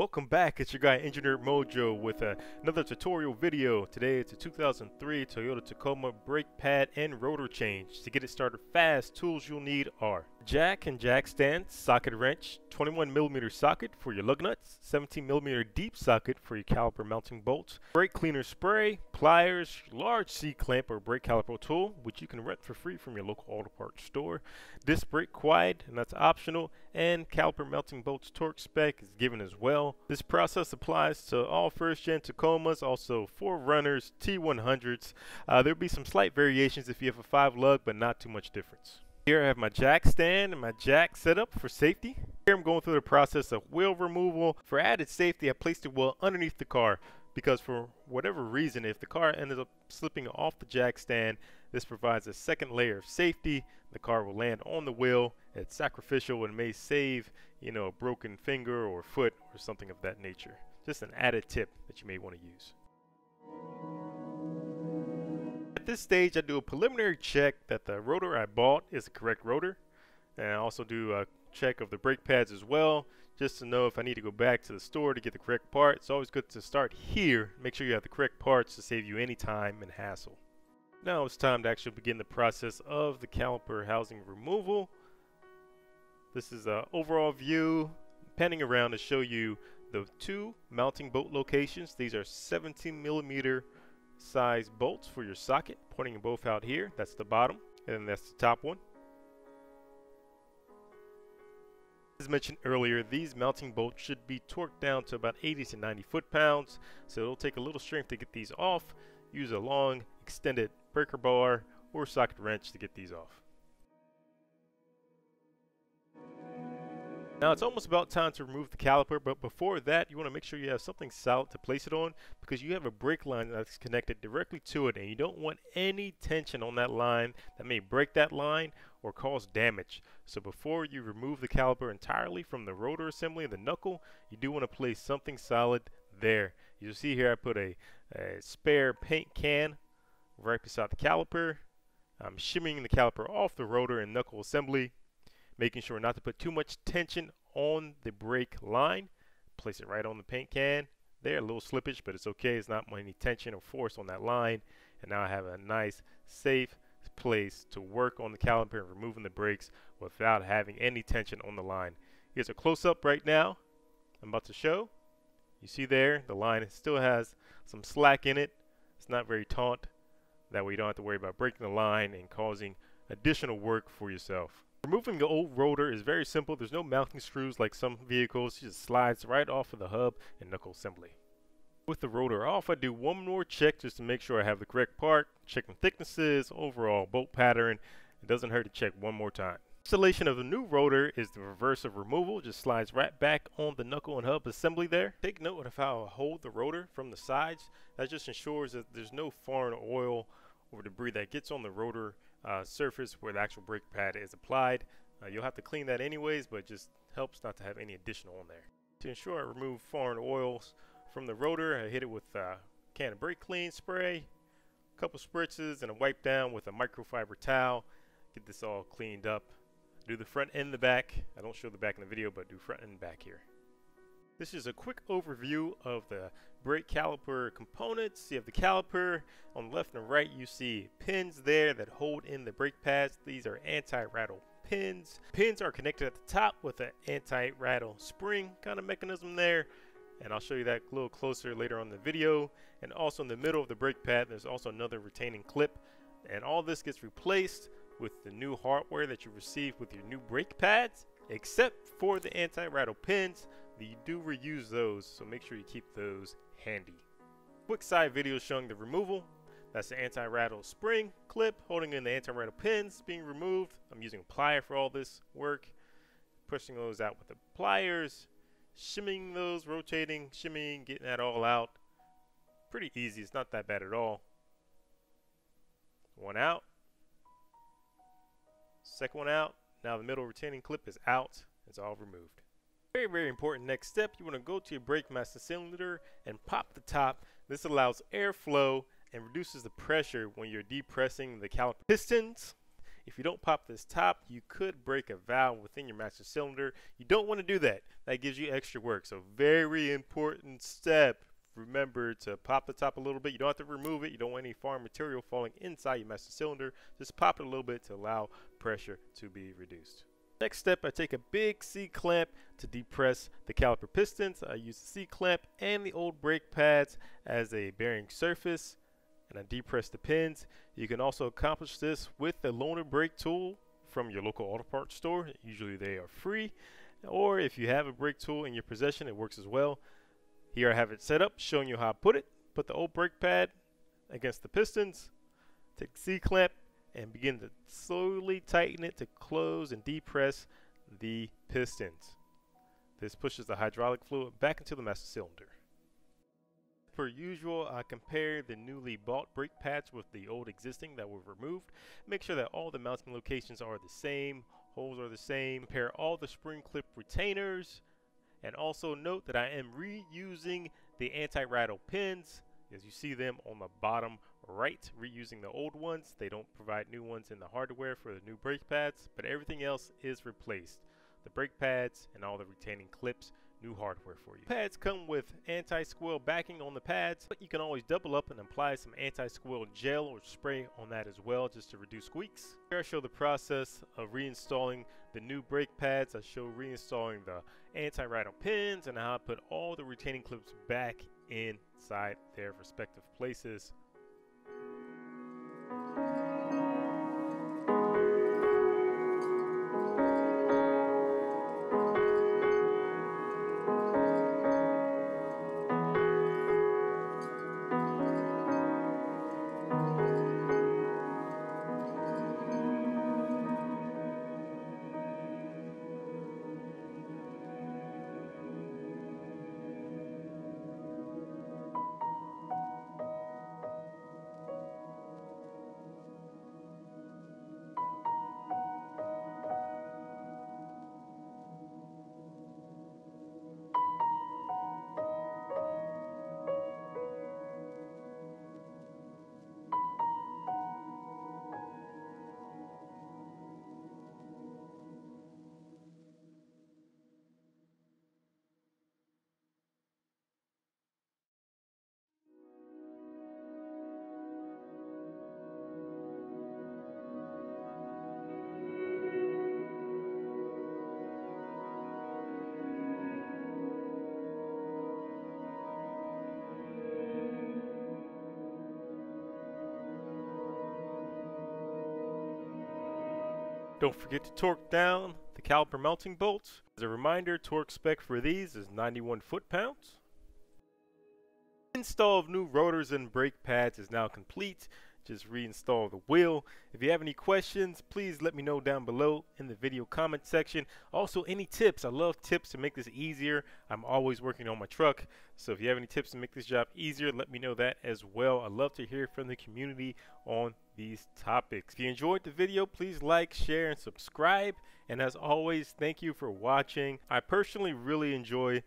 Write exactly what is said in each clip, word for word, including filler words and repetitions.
Welcome back, it's your guy Engineer Mojo with uh, another tutorial video. Today it's a two thousand three Toyota Tacoma brake pad and rotor change. To get it started fast, tools you'll need are jack and jack stand, socket wrench, twenty-one millimeter socket for your lug nuts, seventeen millimeter deep socket for your caliper mounting bolts, brake cleaner spray, pliers, large C-clamp or brake caliper tool, which you can rent for free from your local auto parts store, disc brake quiet, and that's optional, and caliper mounting bolts torque spec is given as well. This process applies to all first-gen Tacomas, also four runners, T one hundreds. Uh, there'll be some slight variations if you have a five lug, but not too much difference. Here I have my jack stand and my jack setup for safety. Here I'm going through the process of wheel removal. For added safety, I placed the wheel underneath the car because for whatever reason, if the car ends up slipping off the jack stand, this provides a second layer of safety. The car will land on the wheel. It's sacrificial and may save, you know, a broken finger or foot or something of that nature. Just an added tip that you may want to use. At this stage, I do a preliminary check that the rotor I bought is the correct rotor, and I also do a check of the brake pads as well, just to know if I need to go back to the store to get the correct part. It's always good to start here, make sure you have the correct parts to save you any time and hassle. Now it's time to actually begin the process of the caliper housing removal. This is an overall view, panning around to show you the two mounting bolt locations. These are seventeen millimeter size bolts for your socket, pointing both out here. That's the bottom, and that's the top one. As mentioned earlier, these mounting bolts should be torqued down to about eighty to ninety foot-pounds, so it'll take a little strength to get these off. Use a long extended breaker bar or socket wrench to get these off. Now it's almost about time to remove the caliper, but before that you want to make sure you have something solid to place it on, because you have a brake line that's connected directly to it and you don't want any tension on that line that may break that line or cause damage. So before you remove the caliper entirely from the rotor assembly, the knuckle, you do want to place something solid there. You'll see here I put a, a spare paint can right beside the caliper. I'm shimmying the caliper off the rotor and knuckle assembly, making sure not to put too much tension on the brake line. Place it right on the paint can. There, a little slippage, but it's okay. It's not any tension or force on that line. And now I have a nice, safe place to work on the caliper and removing the brakes without having any tension on the line. Here's a close-up right now I'm about to show. You see there, the line still has some slack in it. It's not very taut. That way you don't have to worry about breaking the line and causing additional work for yourself. Removing the old rotor is very simple. There's no mounting screws like some vehicles. It just slides right off of the hub and knuckle assembly. With the rotor off, I do one more check just to make sure I have the correct part. Checking thicknesses, overall bolt pattern. It doesn't hurt to check one more time. Installation of the new rotor is the reverse of removal. Just slides right back on the knuckle and hub assembly there. Take note of how I hold the rotor from the sides. That just ensures that there's no foreign oil or debris that gets on the rotor Uh, surface where the actual brake pad is applied. Uh, you'll have to clean that anyways, but it just helps not to have any additional on there. To ensure I remove foreign oils from the rotor, I hit it with a can of brake clean spray, a couple spritzes, and a wipe down with a microfiber towel. Get this all cleaned up. Do the front and the back. I don't show the back in the video, but do front and back here. This is a quick overview of the brake caliper components. You have the caliper. On the left and right, you see pins there that hold in the brake pads. These are anti-rattle pins. Pins are connected at the top with an anti-rattle spring kind of mechanism there. And I'll show you that a little closer later on in the video. And also in the middle of the brake pad, there's also another retaining clip. And all this gets replaced with the new hardware that you receive with your new brake pads, except for the anti-rattle pins. You do reuse those, so make sure you keep those handy. Quick side video showing the removal. That's the anti-rattle spring clip holding in the anti-rattle pins being removed. I'm using a plier for all this work. Pushing those out with the pliers, shimmying those, rotating, shimmying, getting that all out. Pretty easy, it's not that bad at all. One out. Second one out. Now the middle retaining clip is out. It's all removed. Very, very important next step. You want to go to your brake master cylinder and pop the top. This allows airflow and reduces the pressure when you're depressing the caliper pistons. If you don't pop this top, you could break a valve within your master cylinder. You don't want to do that. That gives you extra work. So very important step. Remember to pop the top a little bit. You don't have to remove it. You don't want any foreign material falling inside your master cylinder. Just pop it a little bit to allow pressure to be reduced. Next step, I take a big C-clamp to depress the caliper pistons. I use the C-clamp and the old brake pads as a bearing surface, and I depress the pins. You can also accomplish this with the loaner brake tool from your local auto parts store. Usually they are free, or if you have a brake tool in your possession, it works as well. Here I have it set up, showing you how I put it. Put the old brake pad against the pistons, take the C-clamp, and begin to slowly tighten it to close and depress the pistons. This pushes the hydraulic fluid back into the master cylinder. Per usual, I compare the newly bought brake pads with the old existing that were removed. Make sure that all the mounting locations are the same, holes are the same. Compare all the spring clip retainers. And also note that I am reusing the anti-rattle pins, as you see them on the bottom right, reusing the old ones. They don't provide new ones in the hardware for the new brake pads, but everything else is replaced. The brake pads and all the retaining clips, new hardware for you. Pads come with anti-squirrel backing on the pads, but you can always double up and apply some anti-squirrel gel or spray on that as well, just to reduce squeaks. Here I show the process of reinstalling the new brake pads. I show reinstalling the anti-rattle pins and how I put all the retaining clips back inside their respective places. Don't forget to torque down the caliper mounting bolts. As a reminder, torque spec for these is ninety-one foot-pounds. Install of new rotors and brake pads is now complete. Just reinstall the wheel. If you have any questions, please let me know down below in the video comment section. Also, any tips. I love tips to make this easier. I'm always working on my truck. So if you have any tips to make this job easier, let me know that as well. I love to hear from the community on these topics. If you enjoyed the video, please like, share, and subscribe. And as always, thank you for watching. I personally really enjoy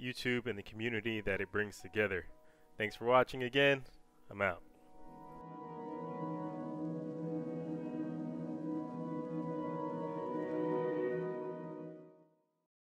YouTube and the community that it brings together. Thanks for watching again. I'm out.